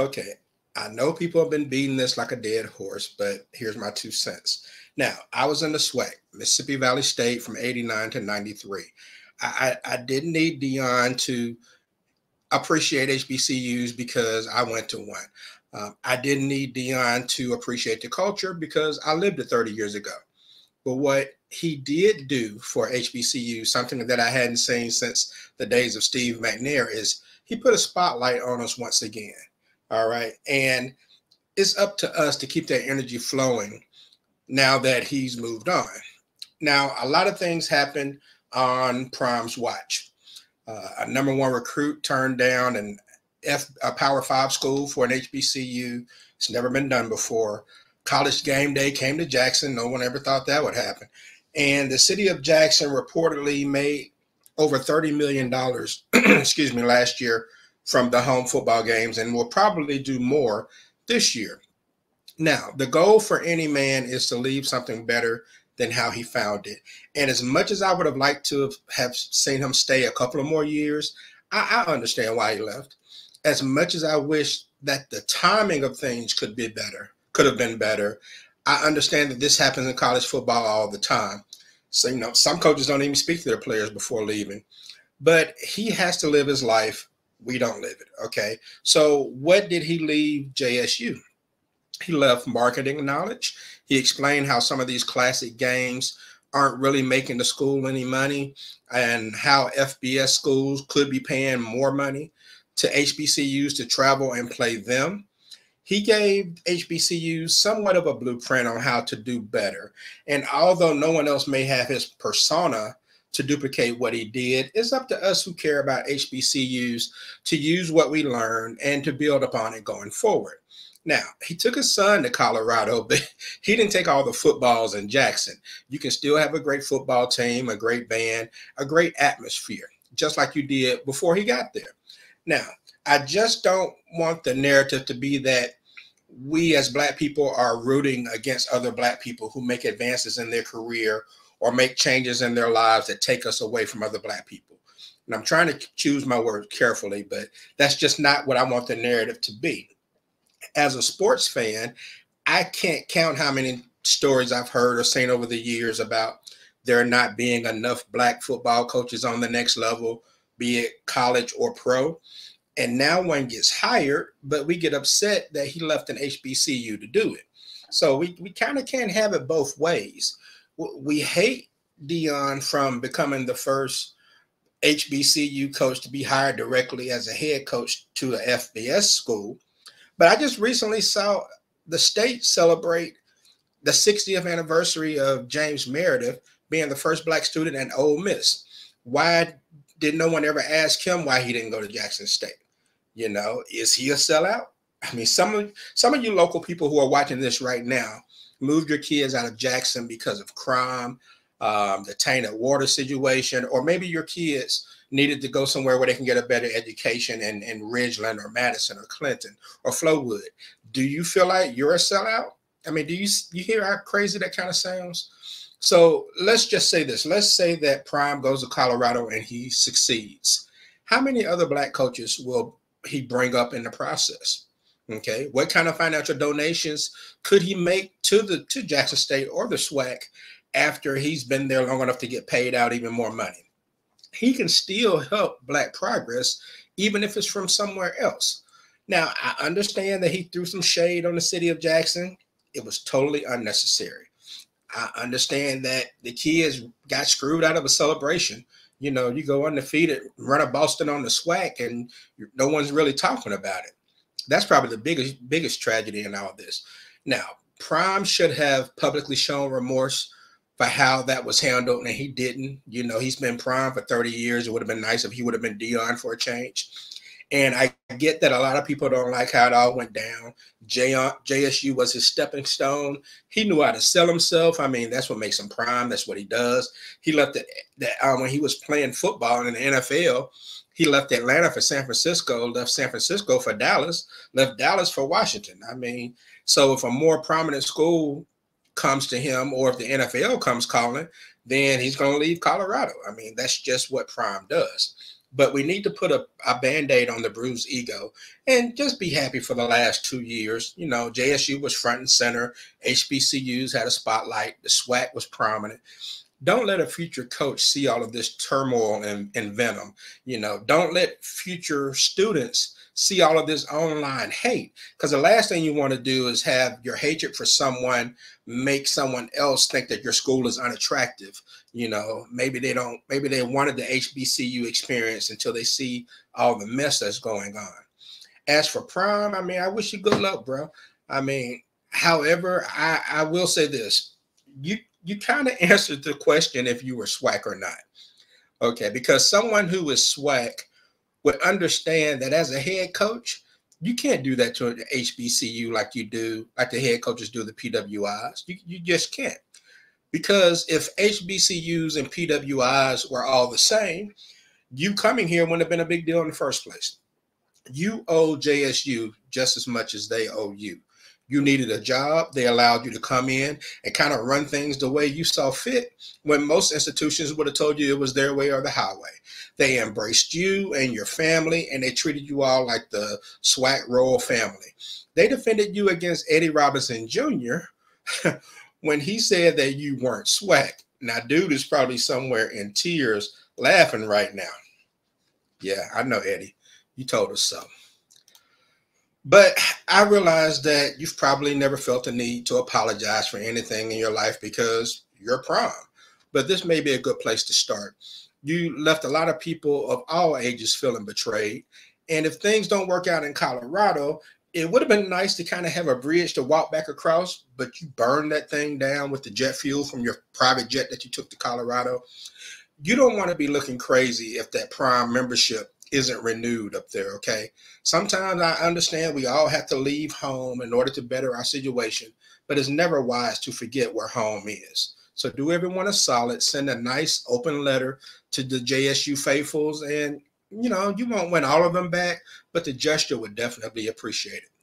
okay, I know people have been beating this like a dead horse, but here's my 2 cents. Now, I was in the SWAC, Mississippi Valley State, from 89 to 93. I didn't need Dion to appreciate HBCUs because I went to one. I didn't need Dion to appreciate the culture because I lived it 30 years ago. But what he did do for HBCU, something that I hadn't seen since the days of Steve McNair, is he put a spotlight on us once again. All right. And it's up to us to keep that energy flowing now that he's moved on. Now, a lot of things happened on Prime's watch. A #1 recruit turned down a Power 5 school for an HBCU. It's never been done before. College game day came to Jackson. No one ever thought that would happen. And the city of Jackson reportedly made over $30 million, excuse me, last year from the home football games, and will probably do more this year. Now, the goal for any man is to leave something better than how he found it. And as much as I would have liked to have seen him stay a couple of more years, I understand why he left. As much as I wish that the timing of things could have been better, I understand that this happens in college football all the time. So, you know, some coaches don't even speak to their players before leaving, but he has to live his life. We don't live it. Okay. So what did he leave JSU? He left marketing knowledge. He explained how some of these classic games aren't really making the school any money and how FBS schools could be paying more money to HBCUs to travel and play them. He gave HBCUs somewhat of a blueprint on how to do better. And although no one else may have his persona to duplicate what he did, it's up to us who care about HBCUs to use what we learned and to build upon it going forward. Now, he took his son to Colorado, but he didn't take all the footballs in Jackson. You can still have a great football team, a great band, a great atmosphere, just like you did before he got there. Now, I just don't want the narrative to be that we as Black people are rooting against other Black people who make advances in their career or make changes in their lives that take us away from other Black people. And I'm trying to choose my words carefully, but that's just not what I want the narrative to be. As a sports fan, I can't count how many stories I've heard or seen over the years about there not being enough Black football coaches on the next level, be it college or pro. And now one gets hired, but we get upset that he left an HBCU to do it. So we kind of can't have it both ways. We hate Dion from becoming the first HBCU coach to be hired directly as a head coach to an FBS school. But I just recently saw the state celebrate the 60th anniversary of James Meredith being the first Black student at Ole Miss. Why did no one ever ask him why he didn't go to Jackson State? You know, is he a sellout? I mean, some of you local people who are watching this right now moved your kids out of Jackson because of crime, the tainted water situation, or maybe your kids needed to go somewhere where they can get a better education in Ridgeland or Madison or Clinton or Flowood. Do you feel like you're a sellout? I mean, do you hear how crazy that kind of sounds? So let's just say this. Let's say that Prime goes to Colorado and he succeeds. How many other Black coaches will he bring up in the process? Okay, what kind of financial donations could he make to Jackson State or the SWAC after he's been there long enough to get paid out even more money? He can still help Black progress, even if it's from somewhere else. Now, I understand that he threw some shade on the city of Jackson. It was totally unnecessary. I understand that the kids got screwed out of a celebration. You know, you go undefeated, run a Boston on the SWAC, and no one's really talking about it. That's probably the biggest tragedy in all this. Now, Prime should have publicly shown remorse for how that was handled, and he didn't. You know, he's been Prime for 30 years. It would have been nice if he would have been Dion for a change. And I get that a lot of people don't like how it all went down. JSU was his stepping stone. He knew how to sell himself. I mean, that's what makes him Prime. That's what he does. He left when he was playing football in the NFL. He left Atlanta for San Francisco, left San Francisco for Dallas, left Dallas for Washington. I mean, so if a more prominent school comes to him or if the NFL comes calling, then he's going to leave Colorado. I mean, that's just what Prime does. but we need to put a Band-Aid on the bruised ego and just be happy for the last 2 years. You know, JSU was front and center. HBCUs had a spotlight. The SWAC was prominent. Don't let a future coach see all of this turmoil and venom. You know, don't let future students see all of this online hate, because the last thing you want to do is have your hatred for someone make someone else think that your school is unattractive. You know, maybe they wanted the HBCU experience until they see all the mess that's going on. As for prom, I mean, I wish you good luck, bro. I mean, however, I will say this. You kind of answered the question if you were SWAC or not. Okay, because someone who is SWAC would understand that as a head coach, you can't do that to an HBCU like you do, like the head coaches do the PWIs. You just can't. Because if HBCUs and PWIs were all the same, you coming here wouldn't have been a big deal in the first place. You owe JSU just as much as they owe you. You needed a job. They allowed you to come in and kind of run things the way you saw fit, when most institutions would have told you it was their way or the highway. They embraced you and your family, and they treated you all like the SWAC royal family. They defended you against Eddie Robinson Jr. when he said that you weren't SWAC. Now, dude is probably somewhere in tears laughing right now. Yeah, I know, Eddie. You told us so. But I realize that you've probably never felt the need to apologize for anything in your life because you're prom. But this may be a good place to start. You left a lot of people of all ages feeling betrayed. And if things don't work out in Colorado, it would have been nice to kind of have a bridge to walk back across, but you burned that thing down with the jet fuel from your private jet that you took to Colorado. You don't want to be looking crazy if that prom membership isn't renewed up there, okay? Sometimes I understand we all have to leave home in order to better our situation, but it's never wise to forget where home is. So do everyone a solid, send a nice open letter to the JSU faithfuls, and you know, you won't win all of them back, but the gesture would definitely appreciate it.